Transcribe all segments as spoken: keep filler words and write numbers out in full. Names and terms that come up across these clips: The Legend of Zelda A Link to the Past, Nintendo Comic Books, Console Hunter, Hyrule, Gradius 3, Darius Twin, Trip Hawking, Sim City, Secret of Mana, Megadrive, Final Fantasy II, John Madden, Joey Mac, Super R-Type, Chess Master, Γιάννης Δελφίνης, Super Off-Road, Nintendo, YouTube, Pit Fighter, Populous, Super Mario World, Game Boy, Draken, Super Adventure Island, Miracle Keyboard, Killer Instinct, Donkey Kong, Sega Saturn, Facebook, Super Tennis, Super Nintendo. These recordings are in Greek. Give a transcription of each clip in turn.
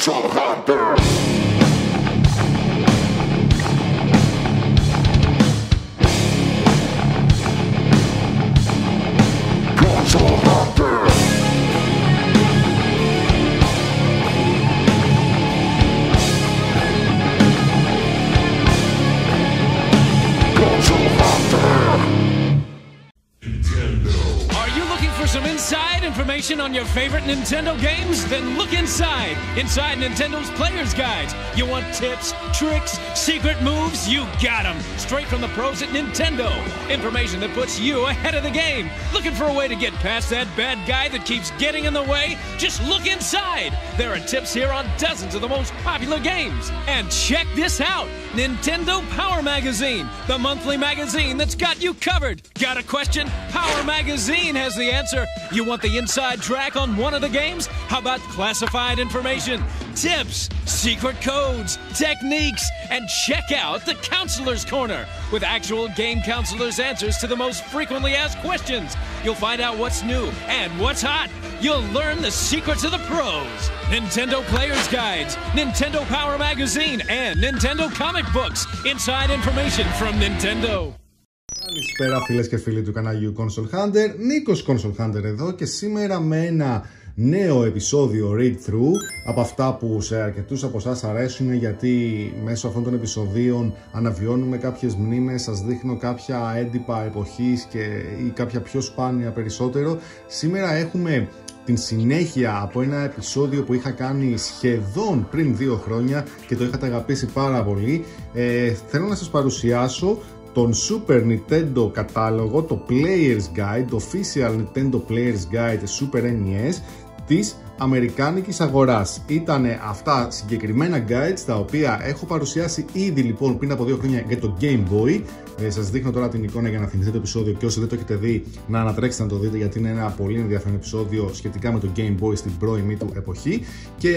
Console Hunter! Console Hunter! Console Hunter! Nintendo! Are you looking for some inside information on your favorite Nintendo games? Then look inside, inside Nintendo's Player's Guides. You want tips, tricks, secret moves? You got them. Straight from the pros at Nintendo. Information that puts you ahead of the game. Looking for a way to get past that bad guy that keeps getting in the way? Just look inside. There are tips here on dozens of the most popular games. And check this out. Nintendo Power Magazine, the monthly magazine that's got you covered. Got a question? Power Magazine has the answer. You want the inside track on one of the games? How about classified information, tips, secret codes, techniques, and check out the Counselor's Corner with actual game counselors' answers to the most frequently asked questions. You'll find out what's new and what's hot. You'll learn the secrets of the pros. Nintendo Player's Guides, Nintendo Power Magazine, and Nintendo Comic Books. Inside information from Nintendo. Καλησπέρα φίλες και φίλοι του καναλιού Console Hunter, Νίκος Console Hunter εδώ και σήμερα με ένα νέο επεισόδιο read-through από αυτά που σε αρκετούς από εσάς αρέσουν, γιατί μέσω αυτών των επεισοδίων αναβιώνουμε κάποιες μνήμες, σας δείχνω κάποια έντυπα εποχής και, ή κάποια πιο σπάνια περισσότερο. Σήμερα έχουμε την συνέχεια από ένα επεισόδιο που είχα κάνει σχεδόν πριν δύο χρόνια και το είχατε αγαπήσει πάρα πολύ. Ε, θέλω να σας παρουσιάσω τον Super Nintendo κατάλογο, το Player's Guide, το Official Nintendo Player's Guide Super N E S της αμερικάνικης αγοράς. Ήτανε αυτά συγκεκριμένα guides τα οποία έχω παρουσιάσει ήδη λοιπόν πριν από δύο χρόνια για το Game Boy. Ε, σας δείχνω τώρα την εικόνα για να θυμηθείτε το επεισόδιο και όσοι δεν το έχετε δει να ανατρέξετε να το δείτε, γιατί είναι ένα πολύ ενδιαφέρον επεισόδιο σχετικά με το Game Boy στην πρώιμη του εποχή. Και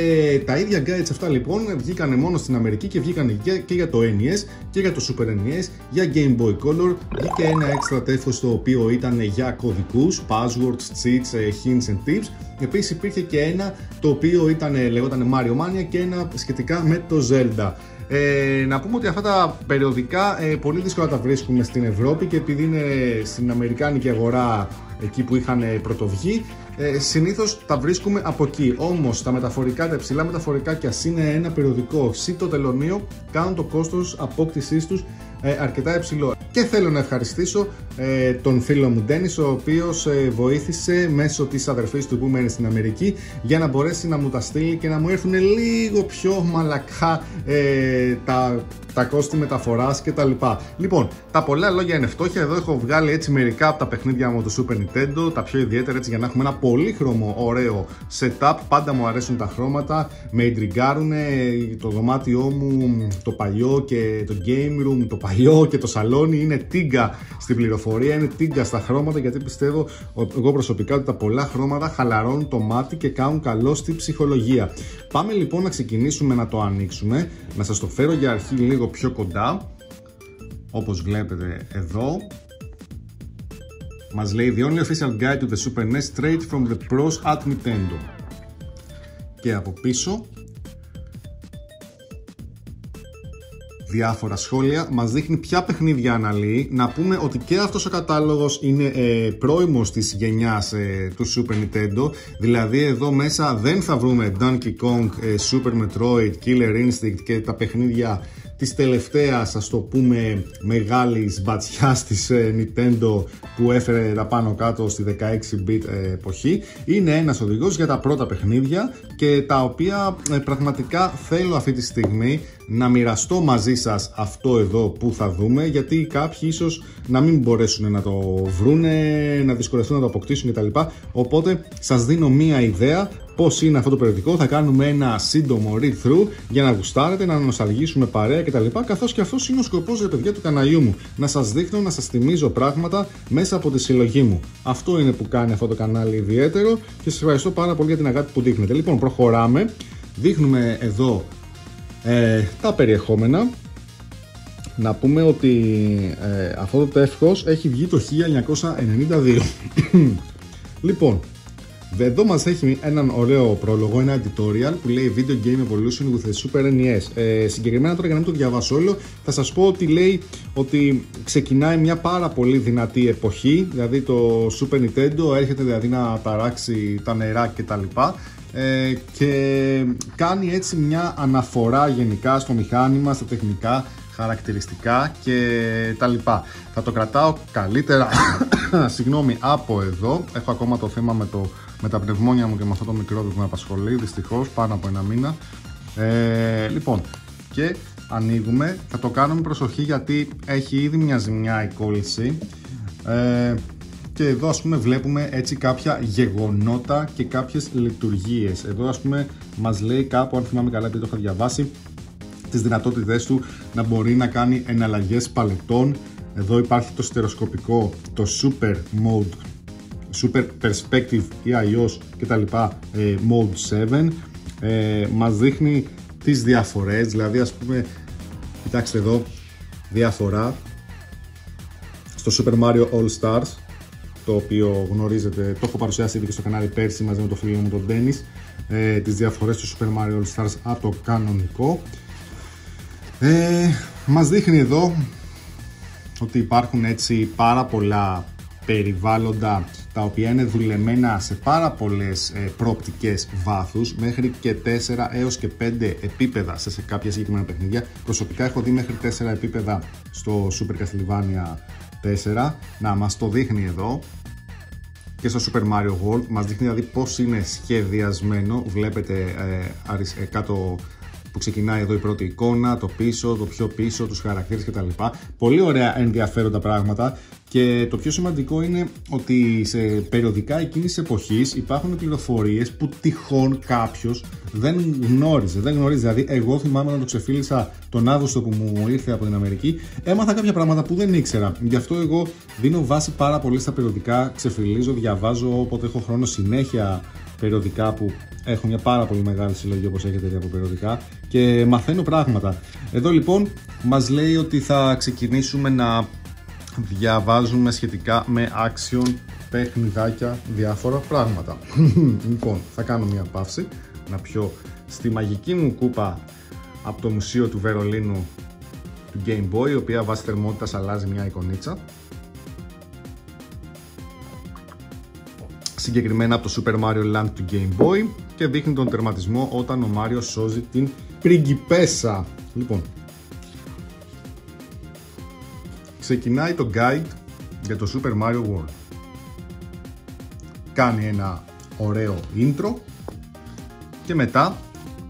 τα ίδια guides αυτά λοιπόν βγήκανε μόνο στην Αμερική και βγήκανε και για το N E S και για το Super N E S, για Game Boy Color, βγήκε ένα έξτρα τεύχος το οποίο ήταν για κωδικούς, passwords, cheats, hints and tips. Επίσης υπήρχε και ένα το οποίο ήταν, λεγότανε Mario Mania και ένα σχετικά με το Zelda. Ε, να πούμε ότι αυτά τα περιοδικά ε, πολύ δύσκολα τα βρίσκουμε στην Ευρώπη και επειδή είναι στην αμερικάνικη αγορά εκεί που είχαν πρωτοβγεί, ε, συνήθως τα βρίσκουμε από εκεί. Όμως τα μεταφορικά, τα υψηλά μεταφορικά, κι ας είναι ένα περιοδικό συν το τελωνείο, κάνουν το κόστος απόκτησής τους ε, αρκετά υψηλό. Και θέλω να ευχαριστήσω ε, τον φίλο μου Dennis, ο οποίος ε, βοήθησε μέσω της αδερφής του που μένει στην Αμερική για να μπορέσει να μου τα στείλει και να μου έρθουν λίγο πιο μαλακά ε, τα, τα κόστη μεταφοράς κτλ. Λοιπόν, τα πολλά λόγια είναι φτώχεια. Εδώ έχω βγάλει έτσι μερικά από τα παιχνίδια μου του Super Nintendo, τα πιο ιδιαίτερα, έτσι για να έχουμε ένα πολύχρωμο ωραίο setup. Πάντα μου αρέσουν τα χρώματα, με ιντριγκάρουνε, το δωμάτιό μου το παλιό και το game room το παλιό και το σαλόνι. Είναι τίγκα στην πληροφορία, είναι τίγκα στα χρώματα, γιατί πιστεύω εγώ προσωπικά ότι τα πολλά χρώματα χαλαρώνουν το μάτι και κάνουν καλό στη ψυχολογία. Πάμε λοιπόν να ξεκινήσουμε να το ανοίξουμε, να σας το φέρω για αρχή λίγο πιο κοντά. Όπως βλέπετε εδώ μας λέει The only official guide to the Super N E S straight from the pros at Nintendo. Και από πίσω διάφορα σχόλια, μας δείχνει ποια παιχνίδια αναλύει. Να πούμε ότι και αυτός ο κατάλογος είναι ε, πρώιμος της γενιάς ε, του Super Nintendo, δηλαδή εδώ μέσα δεν θα βρούμε Donkey Kong, ε, Super Metroid, Killer Instinct και τα παιχνίδια της τελευταίας, ας το πούμε, μεγάλης μπατσιάς της ε, Nintendo που έφερε τα πάνω κάτω στη δεκαέξι bit ε, εποχή. Είναι ένας οδηγός για τα πρώτα παιχνίδια και τα οποία ε, πραγματικά θέλω αυτή τη στιγμή να μοιραστώ μαζί σας αυτό εδώ που θα δούμε, γιατί κάποιοι ίσως να μην μπορέσουν να το βρούνε, να δυσκολευτούν να το αποκτήσουν κτλ. Οπότε σας δίνω μία ιδέα πώς είναι αυτό το περιοδικό. Θα κάνουμε ένα σύντομο read-through για να γουστάρετε, να νοσταλγήσουμε παρέα κτλ. Καθώς και αυτός είναι ο σκοπός για παιδιά του καναλιού μου. Να σας δείχνω, να σας θυμίζω πράγματα μέσα από τη συλλογή μου. Αυτό είναι που κάνει αυτό το κανάλι ιδιαίτερο και σας ευχαριστώ πάρα πολύ για την αγάπη που δείχνετε. Λοιπόν, προχωράμε. Δείχνουμε εδώ Ε, τα περιεχόμενα. Να πούμε ότι ε, αυτό το τεύχος έχει βγει το χίλια εννιακόσια ενενήντα δύο. Λοιπόν, Εδώ μας έχει έναν ωραίο πρόλογο, ένα tutorial που λέει Video Game Evolution with the Super εν ι ες. Ε, συγκεκριμένα τώρα, για να μην το διαβάσω όλο, θα σας πω ότι λέει ότι ξεκινάει μια πάρα πολύ δυνατή εποχή, δηλαδή το Super Nintendo έρχεται δηλαδή να ταράξει τα νερά κτλ. Ε, και κάνει έτσι μια αναφορά γενικά στο μηχάνημα, στα τεχνικά χαρακτηριστικά και τα λοιπά. Θα το κρατάω καλύτερα συγγνώμη, από εδώ. Έχω ακόμα το θέμα με, το, με τα πνευμόνια μου και με αυτό το μικρό που με απασχολεί δυστυχώς πάνω από ένα μήνα. Ε, λοιπόν, και ανοίγουμε. Θα το κάνουμε προσοχή γιατί έχει ήδη μια ζημιά η κόλληση. Ε, και εδώ ας πούμε βλέπουμε έτσι κάποια γεγονότα και κάποιες λειτουργίες. Εδώ ας πούμε μας λέει κάπου, αν θυμάμαι καλά επειδή το είχα διαβάσει, τις δυνατότητες του να μπορεί να κάνει εναλλαγές παλετών. Εδώ υπάρχει το στεροσκοπικό, το super mode, super perspective ή αλλιώς κτλ. Mode seven. Ε, μας δείχνει τις διαφορές, δηλαδή ας πούμε, κοιτάξτε εδώ, διαφορά στο Super Mario All Stars, το οποίο γνωρίζετε, το έχω παρουσιάσει ήδη και στο κανάλι πέρσι μαζί με το φίλο μου τον Dennis, ε, τις διαφορές του Super Mario All Stars από το κανονικό. Ε, μας δείχνει εδώ ότι υπάρχουν έτσι πάρα πολλά περιβάλλοντα τα οποία είναι δουλεμένα σε πάρα πολλές ε, προοπτικές βάθους, μέχρι και τέσσερα έως και πέντε επίπεδα σε, σε κάποια συγκεκριμένα παιχνίδια. Προσωπικά έχω δει μέχρι τέσσερα επίπεδα στο Super Castlevania τέσσερα, να μας το δείχνει εδώ, και στο Super Mario World μας δείχνει δηλαδή πώς είναι σχεδιασμένο. Βλέπετε ε, αρισ, ε, κάτω που ξεκινάει εδώ η πρώτη εικόνα, το πίσω, το πιο πίσω, τους χαρακτήρες κτλ. Πολύ ωραία, ενδιαφέροντα πράγματα, και το πιο σημαντικό είναι ότι σε περιοδικά εκείνης εποχής υπάρχουν πληροφορίες που τυχόν κάποιος δεν γνώριζε. Δεν γνωρίζει, δηλαδή εγώ θυμάμαι να το ξεφύλισα τον Αύγουστο που μου ήρθε από την Αμερική, έμαθα κάποια πράγματα που δεν ήξερα. Γι' αυτό εγώ δίνω βάση πάρα πολύ στα περιοδικά, ξεφυλίζω, διαβάζω όποτε έχω χρόνο συνέχεια περιοδικά, που έχω μια πάρα πολύ μεγάλη συλλογή όπως έχετε δει από περιοδικά, και μαθαίνω πράγματα. Εδώ λοιπόν μας λέει ότι θα ξεκινήσουμε να διαβάζουμε σχετικά με action, παιχνιδάκια, διάφορα πράγματα. Λοιπόν, θα κάνω μια παύση να πιω στη μαγική μου κούπα από το μουσείο του Βερολίνου του Game Boy, η οποία βάσει θερμότητας αλλάζει μια εικονίτσα. Συγκεκριμένα από το Super Mario Land του Game Boy, και δείχνει τον τερματισμό όταν ο Μάριο σώζει την πριγκιπέσα. Λοιπόν, ξεκινάει το guide για το Super Mario World. Κάνει ένα ωραίο intro και μετά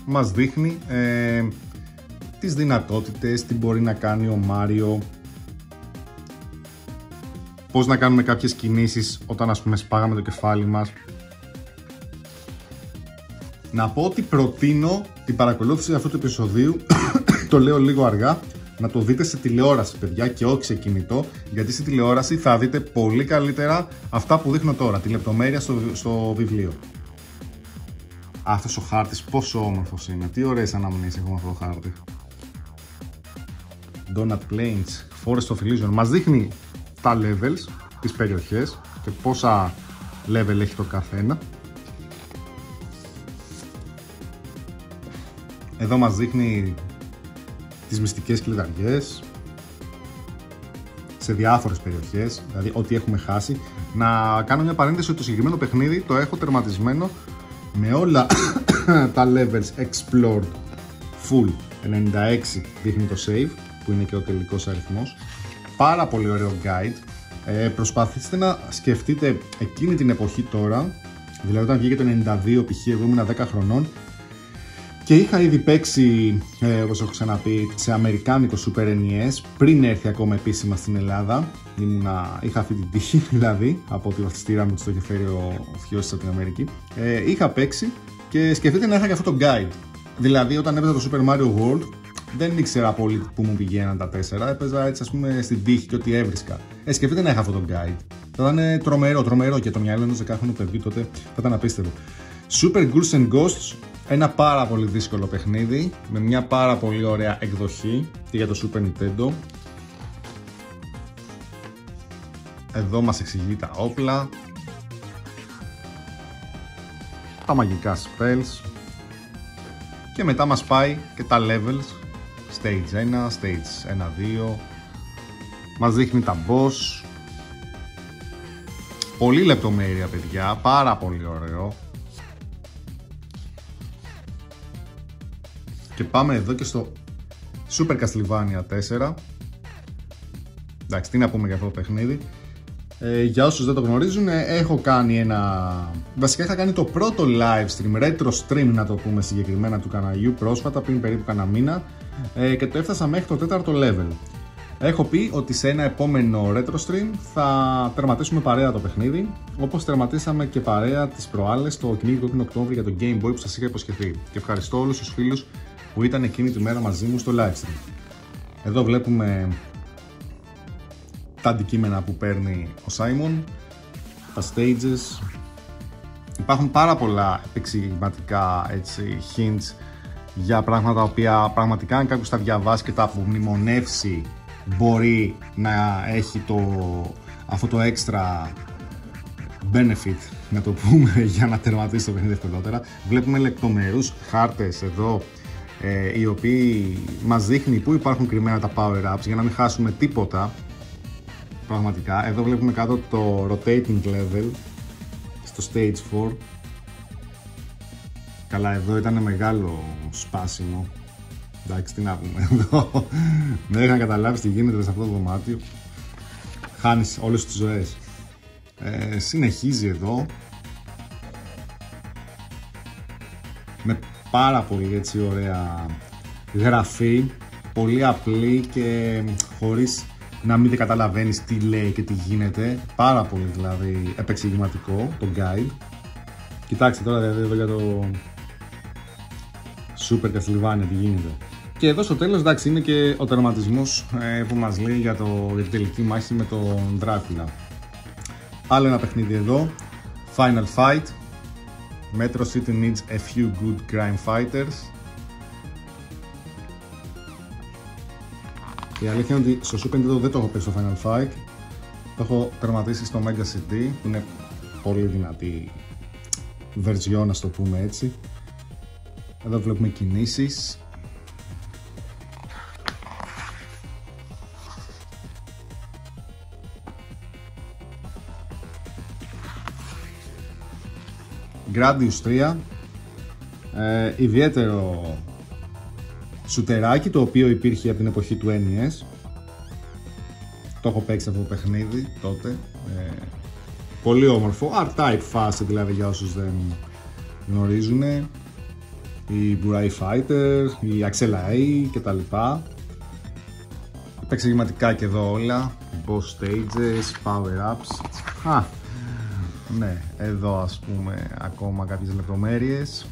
μας δείχνει ε, τις δυνατότητες, τι μπορεί να κάνει ο Μάριο, πώς να κάνουμε κάποιες κινήσεις όταν ας πούμε σπάγαμε το κεφάλι μας. Να πω ότι προτείνω την παρακολούθηση αυτού του επεισοδίου, το λέω λίγο αργά, να το δείτε σε τηλεόραση παιδιά και όχι σε κινητό, γιατί σε τηλεόραση θα δείτε πολύ καλύτερα αυτά που δείχνω τώρα, τη λεπτομέρεια στο, στο βιβλίο. Αυτός ο χάρτης πόσο όμορφος είναι, τι ωραίες αναμνήσεις έχουμε αυτό το χάρτη. Donut Plains, Forest of Illusion, μας δείχνει τα levels, τις περιοχές και πόσα level έχει το καθένα. Εδώ μας δείχνει τις μυστικές κλειδαριές σε διάφορες περιοχές, δηλαδή ό,τι έχουμε χάσει. Να κάνω μια παρένθεση ότι το συγκεκριμένο παιχνίδι το έχω τερματισμένο με όλα τα levels explored full. ενενήντα έξι δείχνει το save, που είναι και ο τελικός αριθμός. Πάρα πολύ ωραίο guide. Ε, προσπαθήστε να σκεφτείτε εκείνη την εποχή τώρα, δηλαδή όταν βγήκε το ενενήντα δύο π.χ. εγώ ήμουν δέκα χρονών και είχα ήδη παίξει, ε, όπως έχω ξαναπεί, σε αμερικάνικο Super εν ι ες πριν έρθει ακόμα επίσημα στην Ελλάδα. Ήμουνα, είχα αυτή την τύχη δηλαδή, από τη βαφτιστήρα μου στο κεφέρι ο Φιώσης από την Αμερική. Ε, είχα παίξει και σκεφτείτε να είχα και αυτό το guide. Δηλαδή όταν έπαιζα το Super Mario World δεν ήξερα πολύ που μου πηγαίναν τα τέσσερα, έπαιζα έτσι ας πούμε στην τύχη και ό,τι έβρισκα. Ε, σκεφτείτε να είχα αυτό το guide. Θα ήταν τρομερό, τρομερό, και το μυαλό ενός δεκάχρονου παιδιού τότε θα ήταν απίστευτο. Super Ghosts and Ghosts, ένα πάρα πολύ δύσκολο παιχνίδι, με μια πάρα πολύ ωραία εκδοχή και για το Super Nintendo. Εδώ μας εξηγεί τα όπλα. τα μαγικά spells και μετά μας πάει και τα levels, stage one, stage one, two, μας δείχνει τα boss. Πολύ λεπτομέρεια παιδιά, πάρα πολύ ωραίο. Και πάμε εδώ και στο Super Castlevania τέσσερα. Εντάξει, τι να πούμε για αυτό το παιχνίδι. Ε, για όσους δεν το γνωρίζουν, έχω κάνει ένα... Βασικά είχα κάνει το πρώτο live stream, retro stream να το πούμε συγκεκριμένα, του καναλιού πρόσφατα, πριν περίπου κανένα μήνα, ε, και το έφτασα μέχρι το τέταρτο level. Έχω πει ότι σε ένα επόμενο retro stream θα τερματίσουμε παρέα το παιχνίδι, όπως τερματίσαμε και παρέα τις προάλλες το κυνήγι του Οκτώβρη για το Game Boy που σας είχα υποσχεθεί. Και ευχαριστώ όλους τους φίλους που ήταν εκείνη τη μέρα μαζί μου στο live stream. Εδώ βλέπουμε τα αντικείμενα που παίρνει ο Σάιμον, τα stages. Υπάρχουν πάρα πολλά επεξηγηματικά, έτσι, hints για πράγματα τα οποία πραγματικά αν κάποιος τα διαβάσει και τα απομνημονεύσει μπορεί να έχει το, αυτό το extra benefit, να το πούμε, για να τερματίσει το παιχνίδι ευκολότερα. Βλέπουμε λεπτομερούς χάρτες εδώ, ε, οι οποίοι μας δείχνει που υπάρχουν κρυμμένα τα power-ups για να μην χάσουμε τίποτα. Πραγματικά. Εδώ βλέπουμε κάτω το rotating level στο stage four. Καλά, εδώ ήταν μεγάλο σπάσιμο. Εντάξει, τι να πούμε εδώ. Δεν είχα καταλάβει τι γίνεται σε αυτό το δωμάτιο. Χάνεις όλες τις ζωές. Ε, συνεχίζει εδώ. Με πάρα πολύ έτσι ωραία γραφή. Πολύ απλή και χωρίς να μην καταλαβαίνεις τι λέει και τι γίνεται. Πάρα πολύ δηλαδή επεξηγηματικό το guide. Κοιτάξτε τώρα δηλαδή εδώ για το Super Castlevania τι γίνεται. Και εδώ στο τέλος, εντάξει, είναι και ο τερματισμός ε, που μας λέει για, το, για την τελική μάχη με τον Dracula. Άλλο ένα παιχνίδι εδώ, Final Fight. Metro City needs a few good crime fighters. Η αλήθεια είναι ότι στο Super Nintendo δεν το έχω παίξει στο Final Fight. Το έχω τερματίσει στο Mega σι ντι, που είναι πολύ δυνατή version, να το πούμε έτσι. Εδώ βλέπουμε κινήσεις. Gradius τρία. Ε, ιδιαίτερο σουτεράκι, το οποίο υπήρχε από την εποχή του εν ι ες. Το έχω παίξει αυτό το παιχνίδι τότε. Ε, πολύ όμορφο. R-Type φάση δηλαδή, για όσους δεν γνωρίζουν. Η Burai Fighter, η Axelai και τα λοιπά. Επεξηγηματικά και εδώ όλα. Boss stages, power-ups. Α, ναι, εδώ ας πούμε ακόμα κάποιες λεπτομέρειες.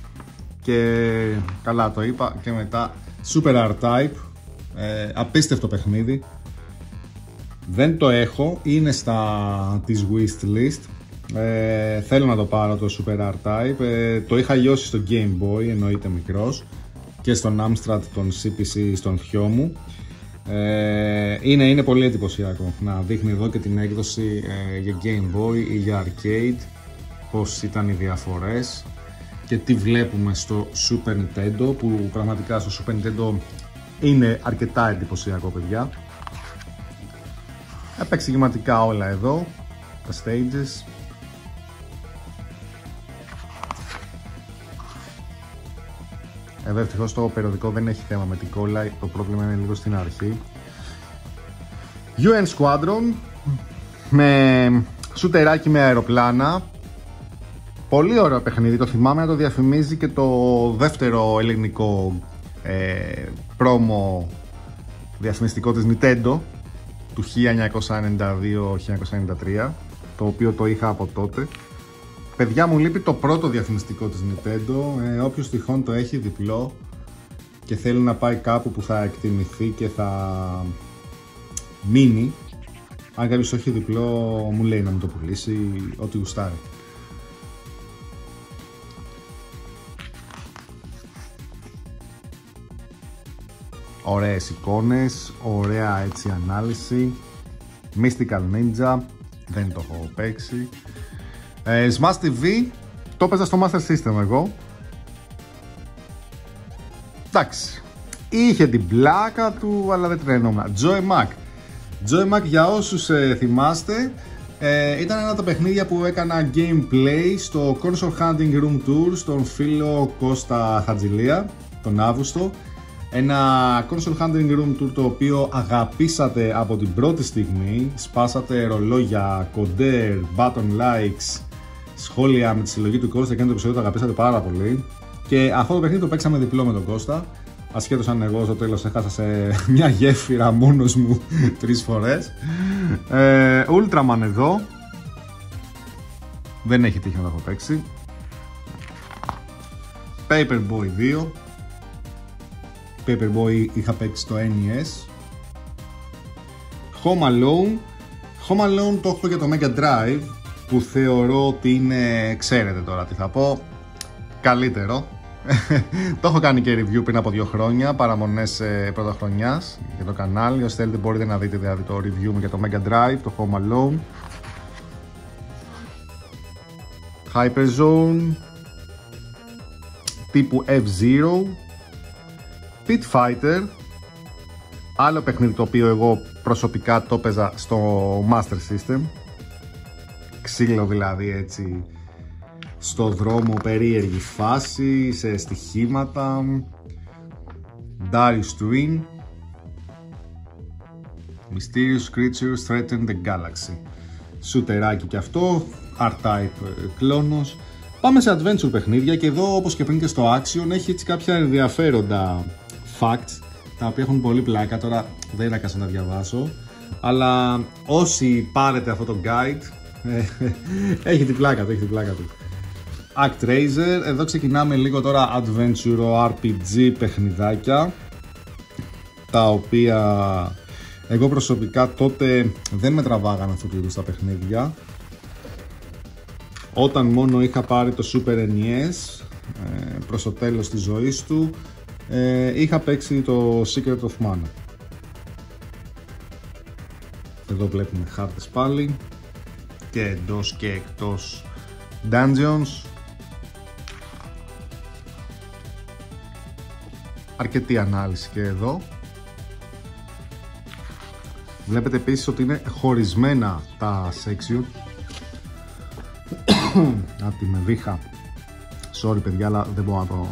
Και καλά το είπα, και μετά Super R-Type, ε, απίστευτο παιχνίδι. Δεν το έχω, είναι στα της wish list. Ε, θέλω να το πάρω το Super R-Type, ε, το είχα λιώσει στο Game Boy, εννοείται μικρός, και στον Amstrad, τον σι πι σι, στον θειό μου. ε, είναι, είναι πολύ εντυπωσιακό να δείχνει εδώ και την έκδοση ε, για Game Boy ή για Arcade, πως ήταν οι διαφορές και τι βλέπουμε στο Super Nintendo, που πραγματικά στο Super Nintendo είναι αρκετά εντυπωσιακό παιδιά. Επεξηγηματικά όλα εδώ, τα stages. Εδώ ευτυχώς το περιοδικό δεν έχει θέμα με την κόλλα, το πρόβλημα είναι λίγο στην αρχή. γιου εν Squadron, με σουτεράκι με αεροπλάνα. Πολύ ωραίο παιχνίδι, το θυμάμαι να το διαφημίζει και το δεύτερο ελληνικό ε, πρόμο διαφημιστικό της Nintendo του χίλια εννιακόσια ενενήντα δύο χίλια εννιακόσια ενενήντα τρία, το οποίο το είχα από τότε. Παιδιά μου, λείπει το πρώτο διαφημιστικό της Nintendo, ε, όποιος τυχόν το έχει διπλό και θέλει να πάει κάπου που θα εκτιμηθεί και θα μείνει, αν κάποιος το έχει διπλό μου λέει να μου το πουλήσει, ό,τι γουστάρει. Ωραίες εικόνες, ωραία έτσι ανάλυση. Mystical Ninja, δεν το έχω παίξει. ε, Smash τι βι, Το έπαιζα στο Master System εγώ. Εντάξει. Είχε την πλάκα του, αλλά δεν τρενόμουν. Joey Mac. Joey Mac, για όσους ε, θυμάστε, ε, ήταν ένα από τα παιχνίδια που έκανα gameplay στο Console Hunting Room Tour στον φίλο Κώστα Χατζηλία τον Αύγουστο. Ένα Console Hunting Room Tour το οποίο αγαπήσατε από την πρώτη στιγμή. Σπάσατε ρολόγια, κοντέρ, button likes, σχόλια με τη συλλογή του Κώστα και το επεισόδιο το αγαπήσατε πάρα πολύ. Και αυτό το παιχνίδι το παίξαμε διπλό με τον Κώστα. Ασχέτως αν εγώ στο τέλος έχασα σε μια γέφυρα μόνος μου τρεις φορές. ε, Ultraman εδώ. Δεν έχει τύχει να το έχω παίξει. Paperboy δύο. Paperboy είχα παίξει στο N E S. Home Alone. Home Alone το έχω για το Megadrive, που θεωρώ ότι είναι, ξέρετε τώρα τι θα πω, καλύτερο. Το έχω κάνει και review πριν από δύο χρόνια, παραμονές ε, πρωταχρονιάς για το κανάλι. Όσοι θέλετε μπορείτε να δείτε δηλαδή το review μου για το Mega Drive, το Home Alone, Hyper Zone, τύπου F-Zero, Pit Fighter, άλλο παιχνίδι το οποίο εγώ προσωπικά το παίζα στο Master System. Ξύλο δηλαδή έτσι, στο δρόμο, περίεργη φάση, σε στοιχήματα. Darius Twin. Mysterious Creatures Threaten the Galaxy. Σουτεράκι κι αυτό, R-Type κλόνος. Πάμε σε adventure παιχνίδια και εδώ, όπως και πριν και στο Action, έχει έτσι κάποια ενδιαφέροντα facts, τα οποία έχουν πολύ πλάκα, τώρα δεν έκανα να διαβάσω, αλλά όσοι πάρετε αυτό το guide, έχει την πλάκα του, έχει την πλάκα του. Act Razer, εδώ ξεκινάμε λίγο τώρα adventure αρ πι τζι παιχνιδάκια, τα οποία εγώ προσωπικά τότε δεν με τραβάγανε αυτού του είδους τα παιχνίδια. Όταν μόνο είχα πάρει το Super N E S προς το τέλος της ζωής του, είχα παίξει το Secret of Mana. Εδώ βλέπουμε χάρτες πάλι και εντός και εκτός Dungeons. Αρκετή ανάλυση και εδώ. Βλέπετε επίσης ότι είναι χωρισμένα τα section. Απ' τη με βήχα. Sorry παιδιά, αλλά δεν μπορώ να το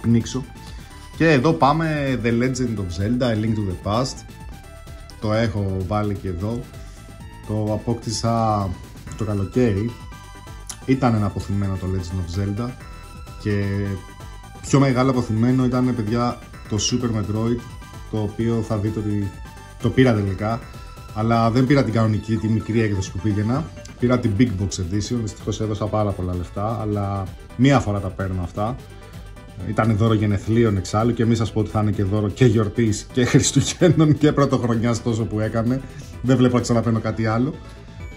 πνίξω. Και εδώ πάμε The Legend of Zelda A Link to the Past. Το έχω βάλει και εδώ. Το απόκτησα το καλοκαίρι. Ήταν ένα αποθυμένο το Legend of Zelda και πιο μεγάλο αποθυμένο ήταν, παιδιά, το Super Metroid, το οποίο θα δείτε ότι το πήρα τελικά, αλλά δεν πήρα την κανονική, τη μικρή έκδοση που πήγαινα, πήρα την Big Box Edition, δυστυχώς έδωσα πάρα πολλά λεφτά, αλλά μία φορά τα παίρνω αυτά. Ήταν δώρο γενεθλίων εξάλλου και μην σας πω ότι θα είναι και δώρο και γιορτής και Χριστουγέννων και Πρωτοχρονιάς, τόσο που έκανε, δεν βλέπω να ξαναπαίρνω κάτι άλλο.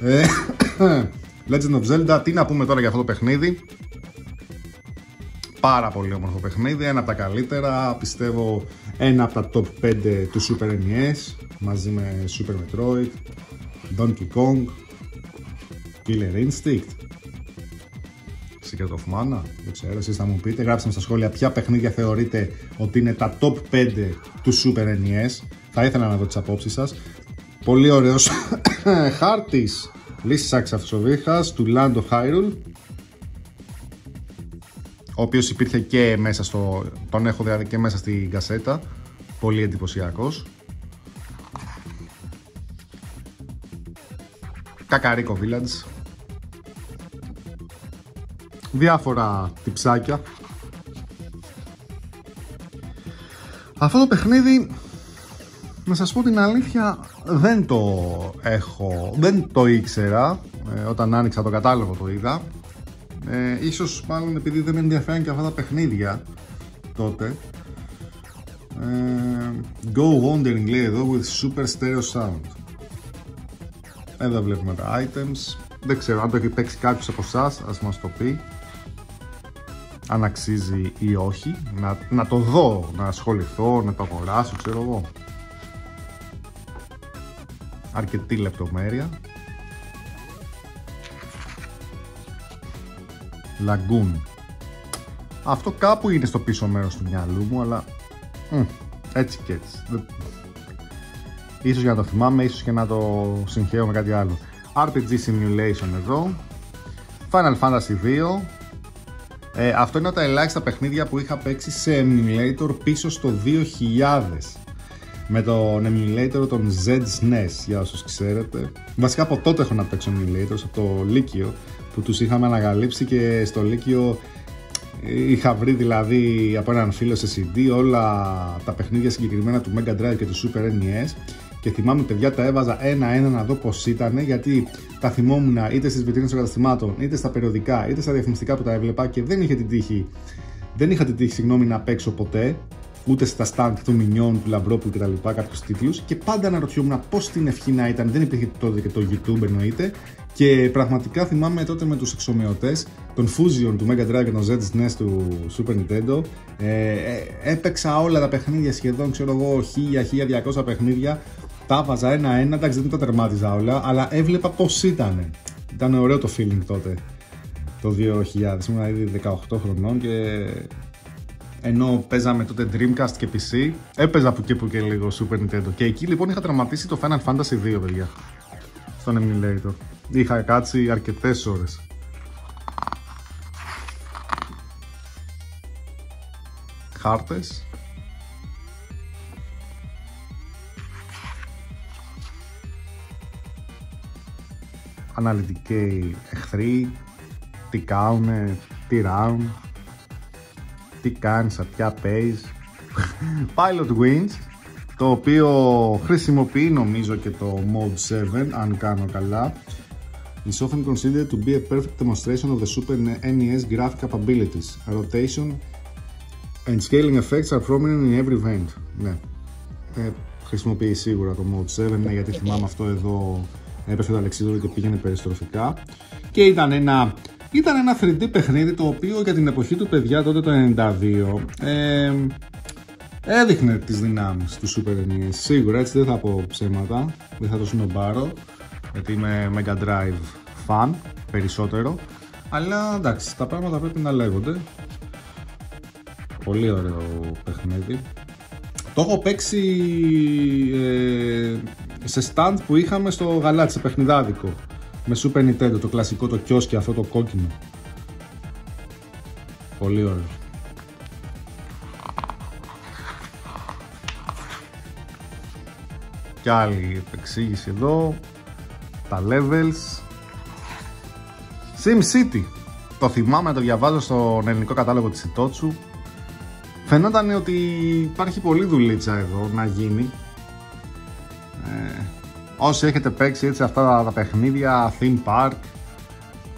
Ε, Legend of Zelda, τι να πούμε τώρα για αυτό το παιχνίδι. Πάρα πολύ όμορφο παιχνίδι, ένα από τα καλύτερα, πιστεύω ένα από τα top πέντε του Super N E S, μαζί με Super Metroid, Donkey Kong, Killer Instinct, Secret of Mana, δεν ξέρω, εσείς θα μου πείτε, γράψτε μου στα σχόλια ποια παιχνίδια θεωρείτε ότι είναι τα top πέντε του Super N E S, θα ήθελα να δω τις απόψεις σας. Πολύ ωραίος χάρτης. Λύσης Αξαυσοβήχας του Land of Hyrule, ο οποίος υπήρχε και μέσα στο, τον έχω δηλαδή και μέσα στην κασέτα, πολύ εντυπωσιακός. Κακαρίκο Village. Διάφορα τυψάκια. Αυτό το παιχνίδι, να σας πω την αλήθεια, δεν το έχω, δεν το ήξερα, ε, όταν άνοιξα το κατάλογο το είδα. Ε, ίσως μάλλον επειδή δεν με ενδιαφέραν και αυτά τα παιχνίδια τότε. Ε, Go Wandering λέει εδώ with Super Stereo Sound. Εδώ βλέπουμε τα items, δεν ξέρω αν το έχει παίξει κάποιος από εσάς, ας μας το πει. Αν αξίζει ή όχι, να, να το δω, να ασχοληθώ, να το αγοράσω, ξέρω εγώ. Αρκετή λεπτομέρεια. Lagoon. Αυτό κάπου είναι στο πίσω μέρος του μυαλού μου, αλλά μ, έτσι και έτσι. Ίσως για να το θυμάμαι, ίσως και να το συγχαίω με κάτι άλλο. αρ πι τζι Simulation εδώ. Final Fantasy δύο. Ε, αυτό είναι τα ελάχιστα παιχνίδια που είχα παίξει σε emulator πίσω στο δύο χιλιάδες. Με τον emulator των Z's N E S, για όσους ξέρετε. Βασικά από τότε έχω να παίξω emulators, από το Λύκειο, που τους είχαμε ανακαλύψει και στο Λύκειο είχα βρει δηλαδή από έναν φίλο σε σι ντι όλα τα παιχνίδια συγκεκριμένα του Megadrive και του Super N E S, και θυμάμαι παιδιά τα έβαζα ένα-ένα να δω πως ήταν, γιατί τα θυμόμουν είτε στις βιτρίνες των καταστημάτων, είτε στα περιοδικά, είτε στα διαφημιστικά που τα έβλεπα, και δεν είχε την τύχη, δεν είχα την τύχη συγγνώμη να παίξω ποτέ, ούτε στα stand του Μινιών, του Λαμπρόπουλου κτλ. Κάποιους τίτλους, και πάντα αναρωτιόμουν πως την ευχή να ήταν. Δεν υπήρχε τότε και το YouTube εννοείται, και πραγματικά θυμάμαι τότε με τους εξομοιωτές των Fusion του Mega Drive και των Z's N E S του Super Nintendo, ε, έπαιξα όλα τα παιχνίδια σχεδόν, ξέρω εγώ, χίλια με χίλια διακόσια παιχνίδια, τα βάζα ένα-ένα, εντάξει δεν τα τερμάτιζα όλα, αλλά έβλεπα πως ήταν. Ήταν ωραίο το feeling τότε, το δύο χιλιάδες, ήμουν ήδη δεκαοκτώ χρονών, και ενώ παίζαμε τότε Dreamcast και πι σι, έπαιζα που και που και λίγο Super Nintendo, και εκεί λοιπόν είχα τραυματίσει το Final Fantasy δύο, παιδιά, στον emulator. Είχα κάτσει αρκετές ώρες. Χάρτες. Αναλυτικοί εχθροί. Τι κάνουνε, τι ράνουν, τι κάνεις, απ' ποια παίζεις. Pilot Wings, το οποίο χρησιμοποιεί νομίζω και το Mode seven, αν κάνω καλά. It's often considered to be a perfect demonstration of the Super N E S graphic capabilities. Rotation and scaling effects are prominent in every event. Ναι. Ε, χρησιμοποιεί σίγουρα το Mode seven, ναι, γιατί θυμάμαι αυτό εδώ έπεσε το Αλεξίδωρο και πήγαινε περιστροφικά. Και ήταν ένα, ήταν ένα θρι ντι παιχνίδι το οποίο για την εποχή του, παιδιά, τότε το ενενήντα δύο, ε, έδειχνε τις δυνάμεις του Super N E S. Σίγουρα, έτσι δεν θα πω ψέματα, δεν θα το συνομπάρω, γιατί είμαι Mega Drive fan περισσότερο, αλλά εντάξει, τα πράγματα πρέπει να λέγονται. Πολύ ωραίο παιχνίδι. Το έχω παίξει ε, σε stand που είχαμε στο γαλάτι, σε παιχνιδάδικο, με Super Nintendo, το κλασικό, το κιόσκι αυτό το κόκκινο. Πολύ ωραίο. Κι άλλη επεξήγηση εδώ. Τα levels. Sim City. Το θυμάμαι να το διαβάζω στον ελληνικό κατάλογο της Ιτότσου. Φαινόταν ότι υπάρχει πολλή δουλίτσα εδώ να γίνει. Ε, όσοι έχετε παίξει έτσι αυτά τα παιχνίδια, theme park,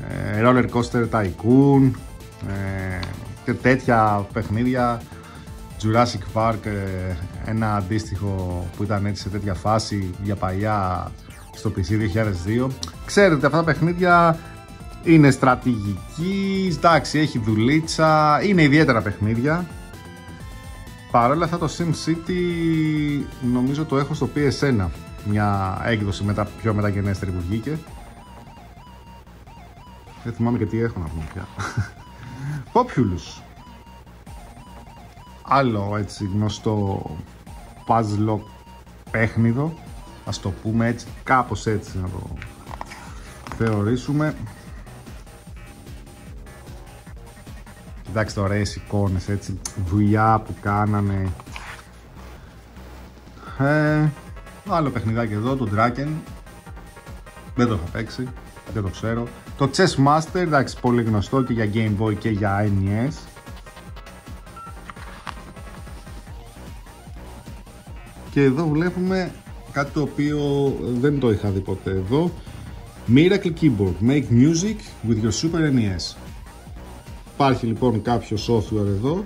ε, roller coaster tycoon ε, και τέτοια παιχνίδια, Jurassic Park, ε, ένα αντίστοιχο που ήταν έτσι σε τέτοια φάση για παλιά στο πι σι δύο χιλιάδες δύο. Ξέρετε, αυτά τα παιχνίδια είναι στρατηγική, εντάξει, έχει δουλίτσα, είναι ιδιαίτερα παιχνίδια. Παρ' όλα αυτά το Sim City νομίζω το έχω στο πι ες ένα, μια έκδοση μετά, πιο μεταγενέστερη που βγήκε. Δεν θυμάμαι και τι έχω να πούμε πια. Populous. Άλλο έτσι γνωστό puzzle παιχνίδο, ας το πούμε έτσι, κάπως έτσι να το θεωρήσουμε. Κοιτάξτε ωραίες εικόνες, έτσι, δουλειά που κάνανε. Ε, άλλο παιχνιδάκι εδώ, το Draken. Δεν το είχα παίξει, δεν το ξέρω. Το Chess Master, εντάξει, πολύ γνωστό και για Game Boy και για N E S. Και εδώ βλέπουμε κάτι το οποίο δεν το είχα δει ποτέ εδώ. Miracle Keyboard. Make music with your Super N E S. Υπάρχει λοιπόν κάποιο software εδώ,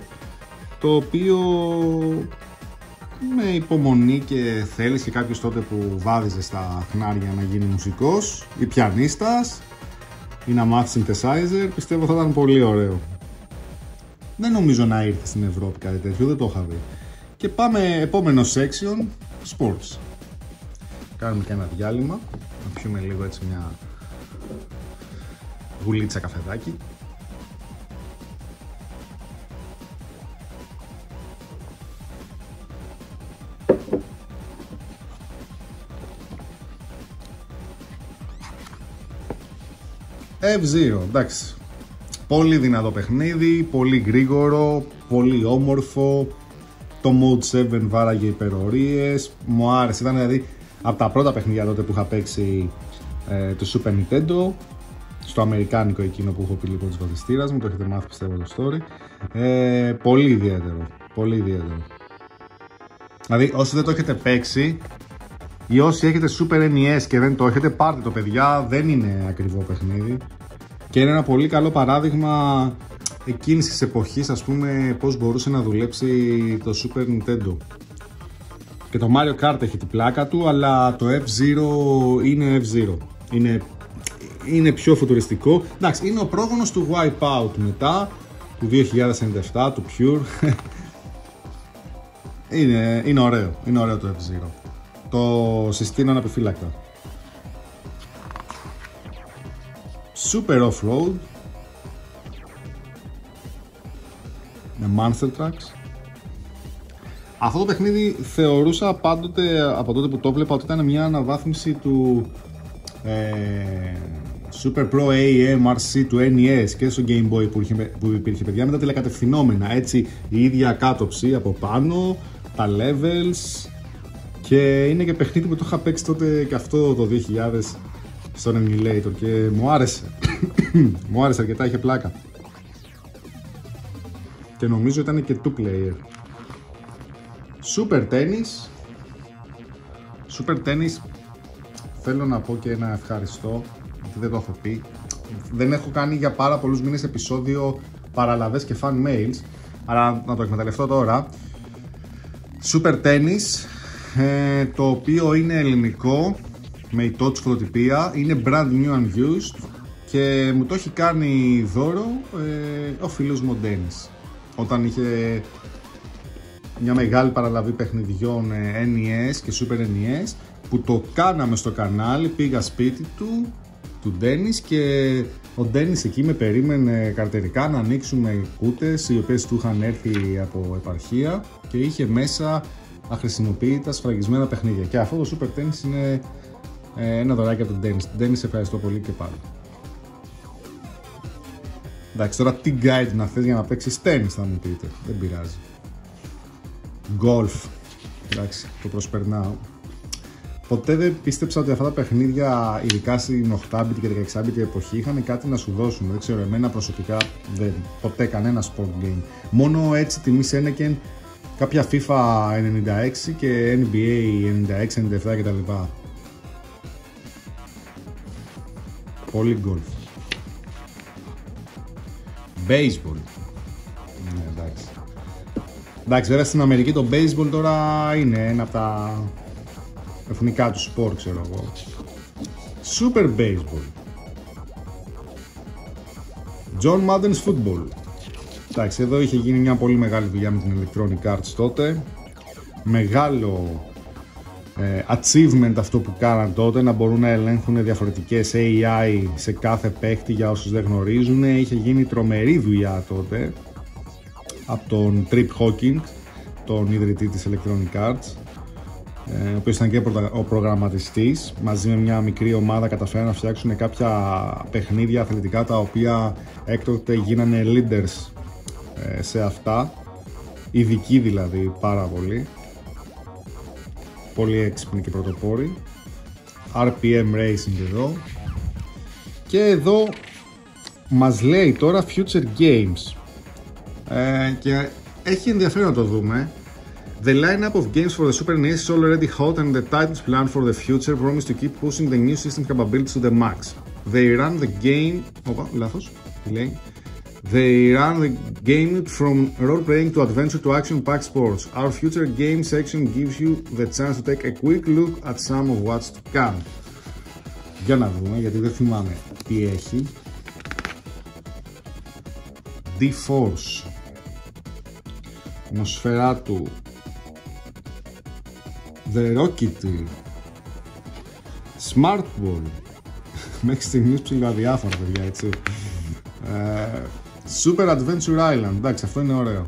το οποίο με υπομονή και θέλεις και κάποιος τότε που βάδιζε στα χνάρια να γίνει μουσικός ή πιανίστας ή να μάθει synthesizer, πιστεύω θα ήταν πολύ ωραίο. Δεν νομίζω να ήρθε στην Ευρώπη κάτι τέτοιο, δεν το είχα δει. Και πάμε επόμενο section, sports. Κάνουμε και ένα διάλειμμα, να πιούμε λίγο έτσι μια γουλίτσα καφεδάκι. F-Zero, εντάξει. Πολύ δυνατό παιχνίδι, πολύ γρήγορο, πολύ όμορφο. Το Mode επτά βάραγε υπερορίες. Μου άρεσε, ήταν δηλαδή από τα πρώτα παιχνίδια τότε που είχα παίξει ε, το Super Nintendo. Στο αμερικάνικο εκείνο που έχω πει λοιπόν της βαθιστήρας μου, το έχετε μάθει πιστεύω το story. Ε, πολύ ιδιαίτερο, πολύ ιδιαίτερο. Δηλαδή όσοι δεν το έχετε παίξει ή όσοι έχετε Super νες και δεν το έχετε, πάρτε το παιδιά, δεν είναι ακριβό παιχνίδι. Και είναι ένα πολύ καλό παράδειγμα εκείνης της εποχής, ας πούμε, πώς μπορούσε να δουλέψει το Super Nintendo. Και το Mario Kart έχει την πλάκα του, αλλά το F-Zero είναι F-Zero. Είναι, είναι πιο φουτουριστικό. Εντάξει, είναι ο πρόγονος του Wipeout μετά, του δύο χιλιάδες ενενήντα επτά, του Pure. είναι, είναι ωραίο, είναι ωραίο το F-Zero. Το συστήνω αναπιφύλακτα. Super Off-Road, Monster Trucks. Αυτό το παιχνίδι θεωρούσα πάντοτε, από τότε που το βλέπα, ότι ήταν μια αναβάθμιση του ε, Super Pro έι εμ αρ σι του νες και στο Game Boy που υπήρχε, που υπήρχε παιδιά, με τα τηλεκατευθυνόμενα, έτσι, η ίδια κάτωψη από πάνω, τα levels, και είναι και παιχνίδι που το είχα παίξει τότε και αυτό το δύο χιλιάδες στον emulator και μου άρεσε. Μου άρεσε αρκετά, είχε πλάκα. Και νομίζω ήταν και two player. Super Tennis. Super Tennis θέλω να πω και ένα ευχαριστώ, γιατί δεν το έχω πει. Δεν έχω κάνει για πάρα πολλούς μήνες επεισόδιο παραλαβές και fan mails, αλλά να το εκμεταλλευτώ τώρα. Super Tennis, ε, το οποίο είναι ελληνικό, με η touch φωτοτυπία, είναι brand new and used και μου το έχει κάνει δώρο ε, ο φίλος μου ο Dennis, όταν είχε μια μεγάλη παραλαβή παιχνιδιών ε, νες και Super νες που το κάναμε στο κανάλι. Πήγα σπίτι του, του Dennis, και ο Dennis εκεί με περίμενε καρτερικά να ανοίξουμε κούτες οι οποίες του είχαν έρθει από επαρχία και είχε μέσα αχρησιμοποιητά σφραγισμένα παιχνίδια, και αυτό το Super Tennis είναι ένα δωράκι από τον Dennis. Dennis, ευχαριστώ πολύ και πάλι. Εντάξει, τώρα τι guide να θες για να παίξεις tennis θα μου πείτε, δεν πειράζει. Golf, εντάξει, το προσπερνάω. Ποτέ δεν πίστεψα ότι αυτά τα παιχνίδια, ειδικά στην οκτώ bit και δεκαέξι bit εποχή, είχαν κάτι να σου δώσουν. Δεν ξέρω, εμένα προσωπικά δεν, ποτέ κανένα sport game. Μόνο έτσι τιμή σένεκεν κάποια FIFA ενενήντα έξι και N B A ενενήντα έξι ενενήντα επτά κτλ. Πολύ golf. Baseball. Ναι, εντάξει. Εντάξει, βέβαια στην Αμερική το baseball τώρα είναι ένα από τα εθνικά του σπορ, ξέρω εγώ. Super Baseball. John Madden's Football. Εντάξει, εδώ είχε γίνει μια πολύ μεγάλη δουλειά με την Electronic Arts τότε. Μεγάλο achievement αυτό που κάναν τότε, να μπορούν να ελέγχουν διαφορετικές έι άι σε κάθε παίκτη. Για όσους δεν γνωρίζουν, είχε γίνει τρομερή δουλειά τότε από τον Trip Hawking, τον ιδρυτή της Electronic Arts, ο οποίος ήταν και ο προγραμματιστής. Μαζί με μια μικρή ομάδα καταφέραν να φτιάξουν κάποια παιχνίδια αθλητικά, τα οποία έκτοτε γίνανε leaders σε αυτά, ειδικοί δηλαδή πάρα πολύ. Πολύ έξυπνοι και πρωτοπόροι. αρ πι εμ Racing εδώ. Και εδώ μας λέει τώρα Future Games. Ε, και έχει ενδιαφέρον να το δούμε. The lineup of games for the Super νες is already hot and the titles planned for the future promise to keep pushing the new system capabilities to the max. They run the game... Οπα, λάθος. Τι λέει. They run the game from role-playing to adventure to action-packed sports. Our future game section gives you the chance to take a quick look at some of what's to come. Για να δούμε, γιατί δεν θυμάμαι τι έχει. D-Force. Ατμοσφαιρά του. The Rocketeer. Smart Ball. Μέχρι στιγμής ψηλοαδιάφορα, παιδιά, έτσι. Ε, Super Adventure Island, εντάξει, αυτό είναι ωραίο.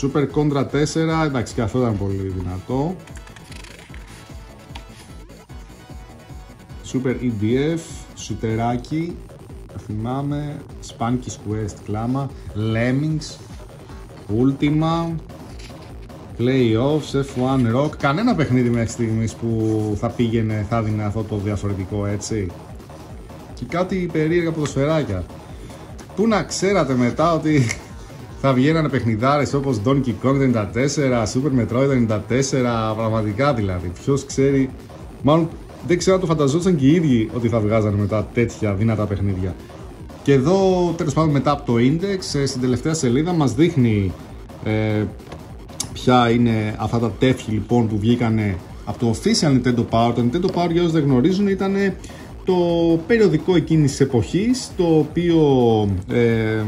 Super Contra τέσσερα, εντάξει, και αυτό ήταν πολύ δυνατό. Super ι ντι εφ, σουτεράκι. θυμάμαι, Spanky's Quest, κλάμα, Lemmings, Ultima, Playoffs, εφ ουάν Rock. Κανένα παιχνίδι μέχρι στιγμής που θα πήγαινε, θα δίνει αυτό το διαφορετικό, έτσι. Και κάτι περίεργα ποδοσφαιράκια. Πού να ξέρατε μετά ότι θα βγαίνανε παιχνιδάρες όπως Donkey Kong ενενήντα τέσσερα, Super Metroid ενενήντα τέσσερα, πραγματικά δηλαδή. Ποιος ξέρει, μάλλον δεν ξέρω αν το φανταζόταν και οι ίδιοι ότι θα βγάζανε μετά τέτοια δυνατά παιχνίδια. Και εδώ τέλος πάντων μετά από το Index, στην τελευταία σελίδα μας δείχνει ε, ποια είναι αυτά τα τέφη λοιπόν που βγήκανε από το Official Nintendo Power. Το Nintendo Power, για όσους δεν γνωρίζουν, ήταν το περιοδικό εκείνης της εποχής, το οποίο ε,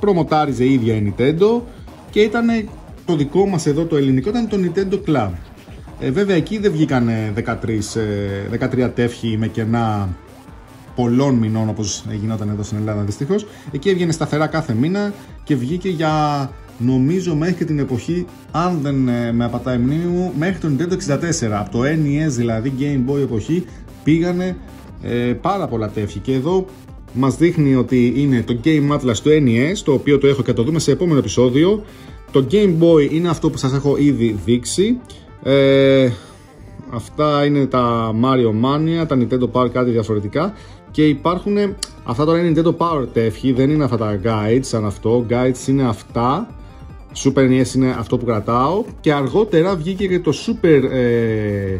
προμοτάριζε η ίδια η Nintendo, και ήταν το δικό μας εδώ το ελληνικό, ήταν το Nintendo Club. Ε, βέβαια εκεί δεν βγήκαν δεκατρία τεύχη με κενά πολλών μηνών όπως γινόταν εδώ στην Ελλάδα δυστυχώς. Εκεί έβγαινε σταθερά κάθε μήνα και βγήκε για, νομίζω, μέχρι και την εποχή, αν δεν με απατάει η μνήμη μου, μέχρι το Nintendo εξήντα τέσσερα. Από το εν ι ες δηλαδή, Game Boy εποχή, πήγανε ε, πάρα πολλά τεύχη. Και εδώ μας δείχνει ότι είναι το Game Atlas του εν ι ες, το οποίο το έχω και το δούμε σε επόμενο επεισόδιο. Το Game Boy είναι αυτό που σας έχω ήδη δείξει. Ε, αυτά είναι τα Mario Mania, τα Nintendo Power κάτι διαφορετικά, και υπάρχουν αυτά τώρα είναι Nintendo Power τεύχη, δεν είναι αυτά τα guides σαν αυτό, guides είναι αυτά, Super εν ι ες είναι αυτό που κρατάω, και αργότερα βγήκε και το Super ε,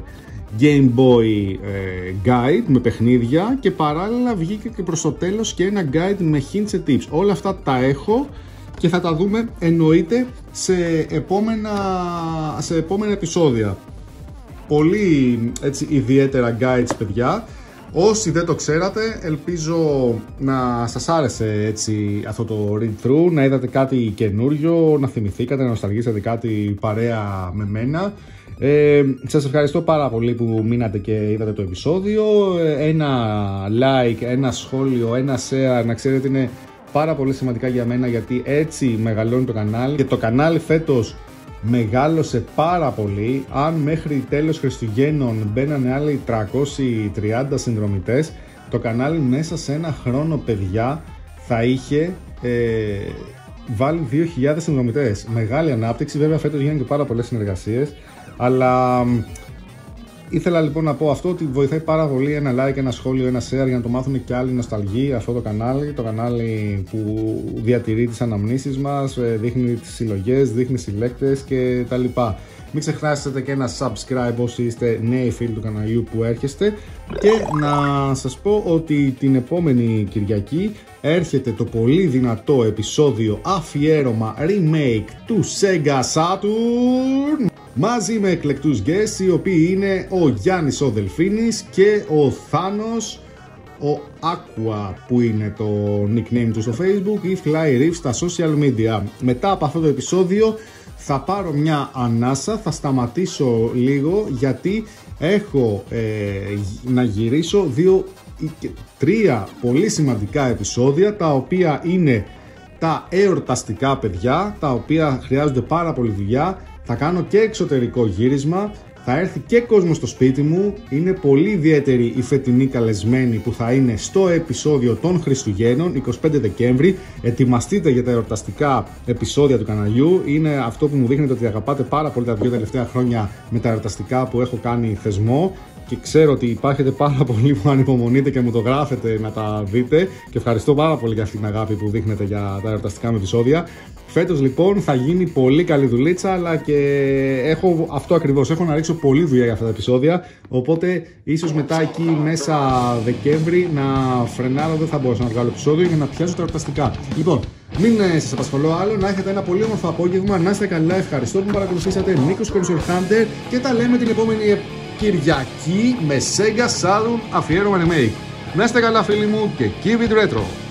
Game Boy ε, Guide με παιχνίδια, και παράλληλα βγήκε και προς το τέλος και ένα guide με hints and tips. Όλα αυτά τα έχω και θα τα δούμε εννοείται σε επόμενα, σε επόμενα επεισόδια. Πολύ έτσι ιδιαίτερα guides, παιδιά. Όσοι δεν το ξέρατε, ελπίζω να σας άρεσε έτσι αυτό το read through, να είδατε κάτι καινούριο, να θυμηθήκατε, να νοσταλγήσατε κάτι παρέα με μένα. Ε, σας ευχαριστώ πάρα πολύ που μείνατε και είδατε το επεισόδιο. Ένα like, ένα σχόλιο, ένα share, να ξέρετε είναι πάρα πολύ σημαντικά για μένα, γιατί έτσι μεγαλώνει το κανάλι, και το κανάλι φέτος μεγάλωσε πάρα πολύ. Αν μέχρι τέλος Χριστουγέννων μπαίνανε άλλοι τριακόσιοι τριάντα συνδρομητές, το κανάλι μέσα σε ένα χρόνο, παιδιά, θα είχε ε, βάλει δύο χιλιάδες συνδρομητές. Μεγάλη ανάπτυξη, βέβαια φέτος γίνανε και πάρα πολλές συνεργασίες, αλλά ήθελα λοιπόν να πω αυτό, ότι βοηθάει πάρα πολύ ένα like, ένα σχόλιο, ένα share, για να το μάθουν και άλλοι νοσταλγοί αυτό το κανάλι. Το κανάλι που διατηρεί τις αναμνήσεις μας, δείχνει τις συλλογές, δείχνει συλλέκτες κτλ. Μην ξεχνάσετε και ένα subscribe όσοι είστε νέοι φίλοι του καναλιού που έρχεστε. Και να σας πω ότι την επόμενη Κυριακή έρχεται το πολύ δυνατό επεισόδιο αφιέρωμα remake του Sega Saturn, μαζί με εκλεκτούς guests, οι οποίοι είναι ο Γιάννης ο Δελφίνης και ο Θάνος ο Aqua, που είναι το nickname του στο Facebook, ή Fly Reef στα social media. Μετά από αυτό το επεισόδιο θα πάρω μια ανάσα, θα σταματήσω λίγο, γιατί έχω ε, να γυρίσω δύο ή τρία πολύ σημαντικά επεισόδια, τα οποία είναι τα εορταστικά, παιδιά, τα οποία χρειάζονται πάρα πολύ δουλειά. Θα κάνω και εξωτερικό γύρισμα, θα έρθει και κόσμο στο σπίτι μου. Είναι πολύ ιδιαίτερη η φετινή καλεσμένη που θα είναι στο επεισόδιο των Χριστουγέννων, εικοστή πέμπτη Δεκέμβρη. Ετοιμαστείτε για τα εορταστικά επεισόδια του καναλιού. Είναι αυτό που μου δείχνετε ότι αγαπάτε πάρα πολύ τα δύο τελευταία χρόνια με τα εορταστικά που έχω κάνει θεσμό. Και ξέρω ότι υπάρχετε πάρα πολύ που ανυπομονείτε και μου το γράφετε να τα δείτε. Και ευχαριστώ πάρα πολύ για αυτή την αγάπη που δείχνετε για τα εορταστικά μου επεισόδια. Φέτος λοιπόν θα γίνει πολύ καλή δουλίτσα, αλλά και έχω αυτό ακριβώς. Έχω να ρίξω πολλή δουλειά για αυτά τα επεισόδια. Οπότε ίσως μετά εκεί μέσα Δεκέμβρη να φρενάρω, δεν θα μπορέσω να βγάλω επεισόδιο για να πιάσω τα εορταστικά. Λοιπόν, μην σας απασχολώ άλλο, να έχετε ένα πολύ όμορφο απόγευμα, να είστε καλά. Ευχαριστώ που παρακολουθήσατε. Νίκος, Console Hunter, και τα λέμε την επόμενη Κυριακή με Sega Saturn αφιέρωμα remake. Να είστε καλά, φίλοι μου, και keep it retro!